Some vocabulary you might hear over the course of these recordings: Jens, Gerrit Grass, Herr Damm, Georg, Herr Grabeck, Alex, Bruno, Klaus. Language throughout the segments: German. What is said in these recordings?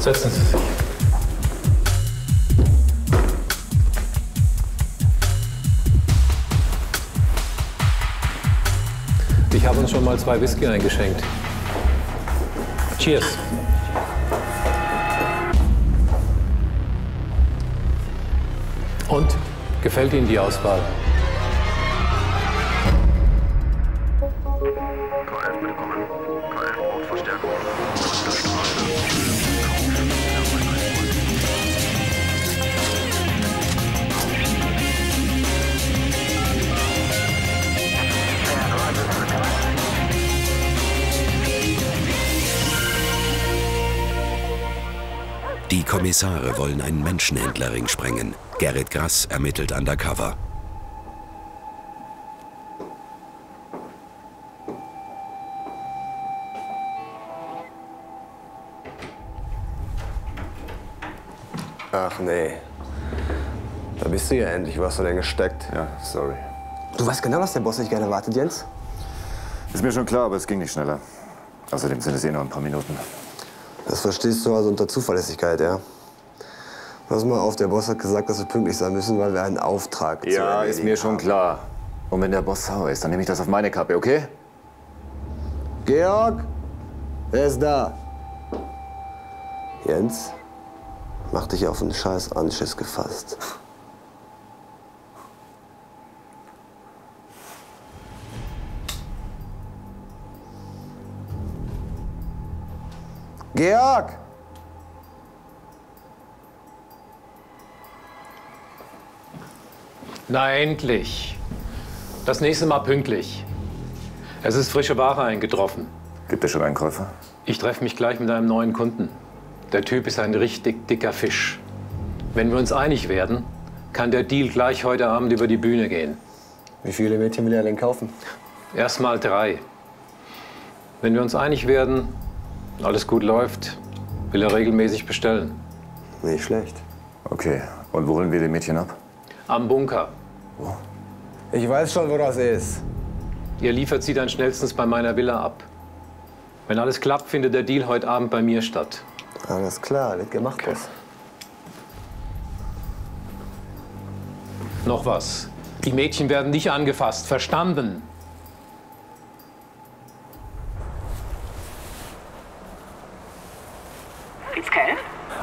Setzen Sie sich. Ich habe uns schon mal 2 Whisky eingeschenkt. Cheers. Und? Gefällt Ihnen die Auswahl? Die Kommissare wollen einen Menschenhändlerring sprengen. Gerrit Grass ermittelt undercover. Ach nee. Da bist du ja endlich. Wo hast du denn gesteckt? Ja, sorry. Du weißt genau, dass der Boss nicht gerne wartet, Jens? Ist mir schon klar, aber es ging nicht schneller. Außerdem sind es eh noch ein paar Minuten. Das verstehst du also unter Zuverlässigkeit, ja? Pass mal auf, der Boss hat gesagt, dass wir pünktlich sein müssen, weil wir einen Auftrag zu erledigen haben. Ja, ist mir schon klar. Und wenn der Boss sauer ist, dann nehme ich das auf meine Kappe, okay? Georg, wer ist da? Jens, mach dich auf einen scheiß Anschiss gefasst. Georg! Na endlich. Das nächste Mal pünktlich. Es ist frische Ware eingetroffen. Gibt es schon Einkäufer? Ich treffe mich gleich mit einem neuen Kunden. Der Typ ist ein richtig dicker Fisch. Wenn wir uns einig werden, kann der Deal gleich heute Abend über die Bühne gehen. Wie viele Mädchen will er denn kaufen? Erstmal 3. Wenn wir uns einig werden, alles gut läuft, will er regelmäßig bestellen. Nicht schlecht. Okay, und wo holen wir die Mädchen ab? Am Bunker. Oh. Ich weiß schon, wo das ist. Ihr liefert sie dann schnellstens bei meiner Villa ab. Wenn alles klappt, findet der Deal heute Abend bei mir statt. Alles klar, wird gemacht. Okay. Noch was. Die Mädchen werden nicht angefasst, verstanden? Gibt's keinen?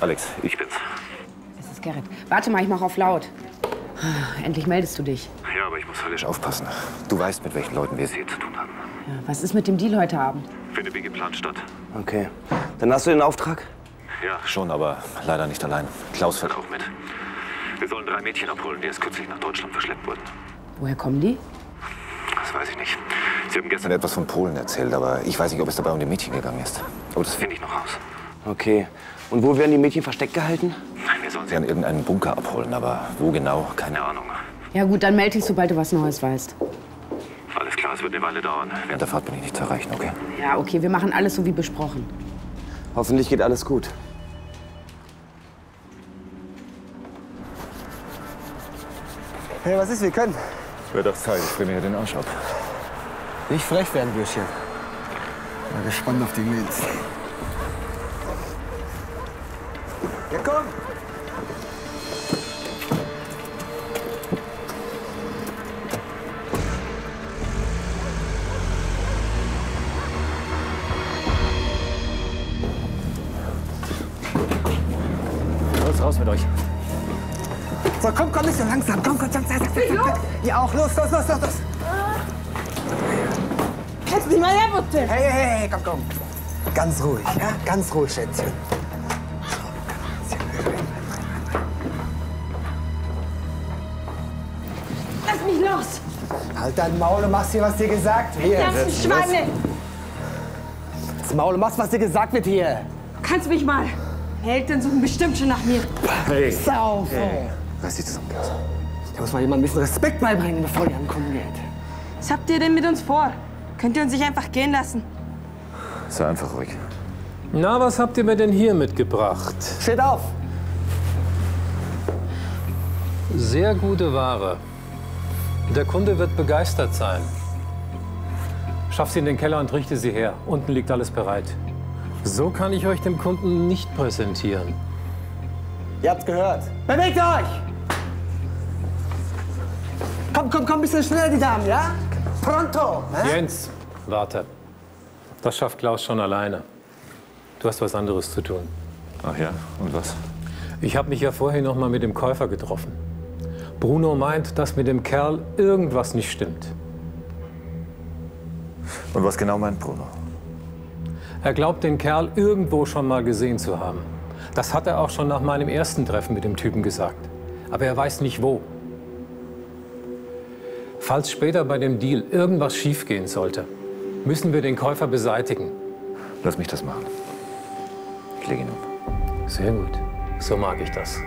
Alex, ich bin's. Es ist Gerrit. Warte mal, ich mach auf laut. Endlich meldest du dich. Ja, aber ich muss höllisch aufpassen. Du weißt, mit welchen Leuten wir es hier zu tun haben. Ja, was ist mit dem Deal heute Abend? Findet wie geplant statt. Okay. Dann hast du den Auftrag? Ja, schon, aber leider nicht allein. Klaus fährt auch mit. Wir sollen 3 Mädchen abholen, die erst kürzlich nach Deutschland verschleppt wurden. Woher kommen die? Das weiß ich nicht. Sie haben gestern etwas von Polen erzählt, aber ich weiß nicht, ob es dabei um die Mädchen gegangen ist. Aber das finde ich noch raus. Okay. Und wo werden die Mädchen versteckt gehalten? Wir sollen sie an irgendeinen Bunker abholen, aber wo genau, keine Ahnung. Ja gut, dann melde dich, sobald du was Neues weißt. Alles klar, es wird eine Weile dauern. Während der Fahrt bin ich nicht zu erreichen, okay? Ja, okay, wir machen alles so wie besprochen. Hoffentlich geht alles gut. Hey, was ist, wir können? Es wird auch Zeit, ich bin hier den Arsch ab. Nicht frech werden, Bürschchen. Ich bin gespannt auf die Mädels. Ja, komm! Los, raus mit euch! So, komm, nicht so langsam! Komm, ihr auch! Los! Kannst du nicht mal her, bitte? Hey, komm! Ganz ruhig, ja? Ganz ruhig, Schätzchen. Halt dein Maul und machst hier, was dir gesagt wird. Das Schweine! Das Maul und machst, was dir gesagt wird hier. Kannst mich mal. Eltern suchen bestimmt schon nach mir. Hey. Sau. Hey. Reiß dich zusammen, Klaus. Da muss mal jemand ein bisschen Respekt beibringen, bevor die ankommen geht. Was habt ihr denn mit uns vor? Könnt ihr uns nicht einfach gehen lassen? Sei einfach ruhig. Na, was habt ihr mir denn hier mitgebracht? Steht auf! Sehr gute Ware. Der Kunde wird begeistert sein. Schaff sie in den Keller und richte sie her. Unten liegt alles bereit. So kann ich euch dem Kunden nicht präsentieren. Ihr habt's gehört. Bewegt euch! Komm, komm, komm, bisschen schneller, die Damen, ja? Pronto! Ne? Jens, warte. Das schafft Klaus schon alleine. Du hast was anderes zu tun. Ach ja, und was? Ich habe mich ja vorhin noch mal mit dem Käufer getroffen. Bruno meint, dass mit dem Kerl irgendwas nicht stimmt. Und was genau meint Bruno? Er glaubt, den Kerl irgendwo schon mal gesehen zu haben. Das hat er auch schon nach meinem ersten Treffen mit dem Typen gesagt. Aber er weiß nicht wo. Falls später bei dem Deal irgendwas schiefgehen sollte, müssen wir den Käufer beseitigen. Lass mich das machen. Ich lege ihn um. Sehr gut. So mag ich das.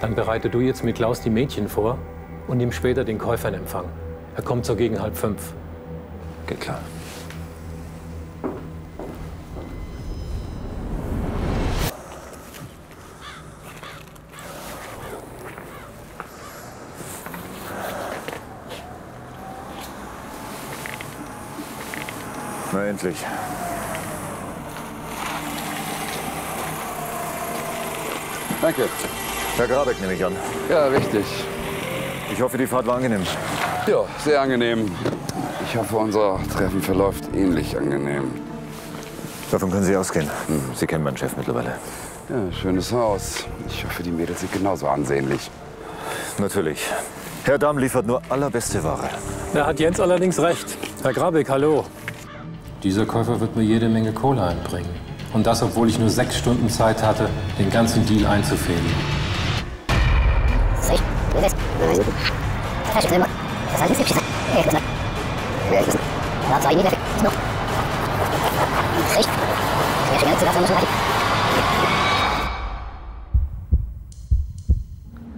Dann bereite du jetzt mit Klaus die Mädchen vor und nimm später den Käufer in Empfang. Er kommt so gegen 16:30. Geht klar. Na endlich. Danke. Herr Grabeck nehme ich an. Ja, richtig. Ich hoffe, die Fahrt war angenehm. Ja, sehr angenehm. Ich hoffe, unser Treffen verläuft ähnlich angenehm. Davon können Sie ausgehen. Sie kennen meinen Chef mittlerweile. Ja, schönes Haus. Ich hoffe, die Mädels sind genauso ansehnlich. Natürlich. Herr Damm liefert nur allerbeste Ware. Da hat Jens allerdings recht. Herr Grabeck, hallo. Dieser Käufer wird mir jede Menge Kohle einbringen. Und das, obwohl ich nur 6 Stunden Zeit hatte, den ganzen Deal einzufädeln.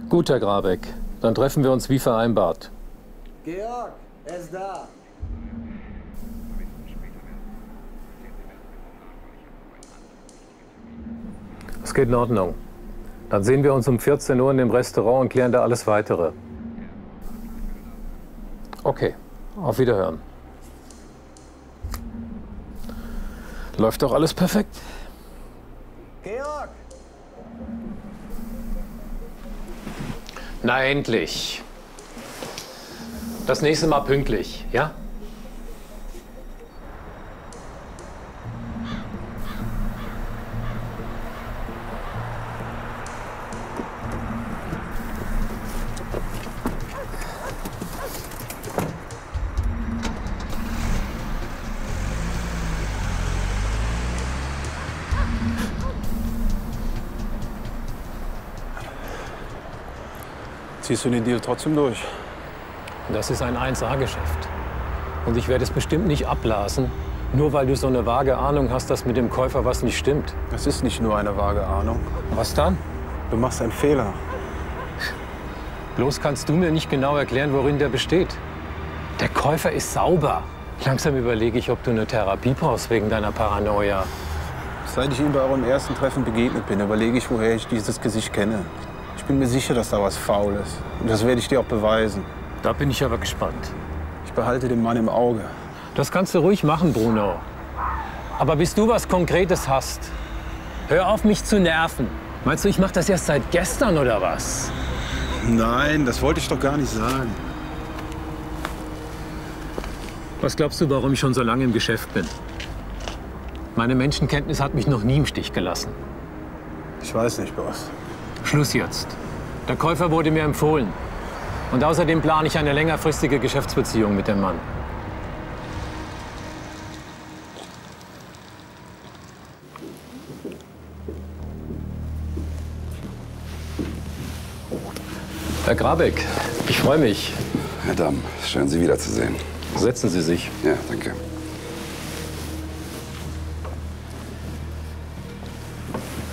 Gut, Herr Grabeck, dann treffen wir uns wie vereinbart. Georg, er ist da. Es geht in Ordnung. Dann sehen wir uns um 14 Uhr in dem Restaurant und klären da alles Weitere. Okay, auf Wiederhören. Läuft doch alles perfekt. Georg! Na endlich. Das nächste Mal pünktlich, ja? Ziehst du den Deal trotzdem durch? Das ist ein 1A-Geschäft. Und ich werde es bestimmt nicht abblasen, nur weil du so eine vage Ahnung hast, dass mit dem Käufer was nicht stimmt. Das ist nicht nur eine vage Ahnung. Was dann? Du machst einen Fehler. Bloß kannst du mir nicht genau erklären, worin der besteht. Der Käufer ist sauber. Langsam überlege ich, ob du eine Therapie brauchst wegen deiner Paranoia. Seit ich ihm bei eurem ersten Treffen begegnet bin, überlege ich, woher ich dieses Gesicht kenne. Ich bin mir sicher, dass da was faul ist. Und das werde ich dir auch beweisen. Da bin ich aber gespannt. Ich behalte den Mann im Auge. Das kannst du ruhig machen, Bruno. Aber bis du was Konkretes hast, hör auf, mich zu nerven. Meinst du, ich mache das erst seit gestern, oder was? Nein, das wollte ich doch gar nicht sagen. Was glaubst du, warum ich schon so lange im Geschäft bin? Meine Menschenkenntnis hat mich noch nie im Stich gelassen. Ich weiß nicht, Boss. Schluss jetzt. Der Käufer wurde mir empfohlen. Und außerdem plane ich eine längerfristige Geschäftsbeziehung mit dem Mann. Herr Grabeck, ich freue mich. Herr Damm, schön, Sie wiederzusehen. Setzen Sie sich. Ja, danke.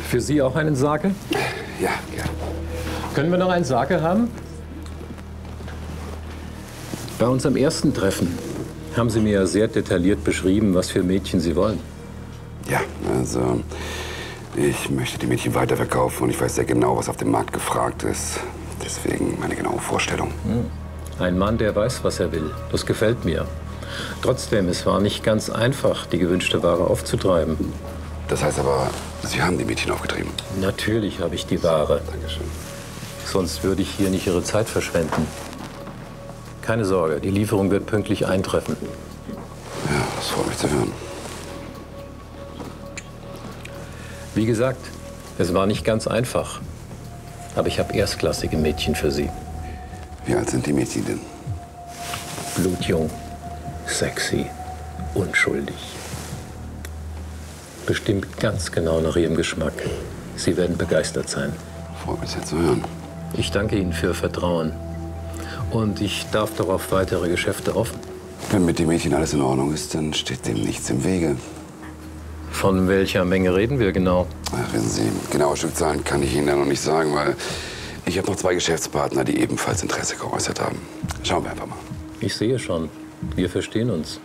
Für Sie auch einen Sake? Ja, gerne. Können wir noch einen Sake haben? Bei uns am ersten Treffen haben Sie mir ja sehr detailliert beschrieben, was für Mädchen Sie wollen. Ja, also ich möchte die Mädchen weiterverkaufen und ich weiß sehr genau, was auf dem Markt gefragt ist. Deswegen meine genaue Vorstellung. Ein Mann, der weiß, was er will. Das gefällt mir. Trotzdem, es war nicht ganz einfach, die gewünschte Ware aufzutreiben. Das heißt aber, Sie haben die Mädchen aufgetrieben? Natürlich habe ich die Ware. Dankeschön. Sonst würde ich hier nicht Ihre Zeit verschwenden. Keine Sorge, die Lieferung wird pünktlich eintreffen. Ja, das freut mich zu hören. Wie gesagt, es war nicht ganz einfach. Aber ich habe erstklassige Mädchen für Sie. Wie alt sind die Mädchen denn? Blutjung, sexy, unschuldig. Bestimmt ganz genau nach Ihrem Geschmack. Sie werden begeistert sein. Freut mich, Sie zu hören. Ich danke Ihnen für Ihr Vertrauen. Und ich darf doch auf weitere Geschäfte hoffen. Wenn mit den Mädchen alles in Ordnung ist, dann steht dem nichts im Wege. Von welcher Menge reden wir genau? Ach, wissen Sie, genaue Stückzahlen kann ich Ihnen da noch nicht sagen, weil ich habe noch zwei Geschäftspartner, die ebenfalls Interesse geäußert haben. Schauen wir einfach mal. Ich sehe schon, wir verstehen uns.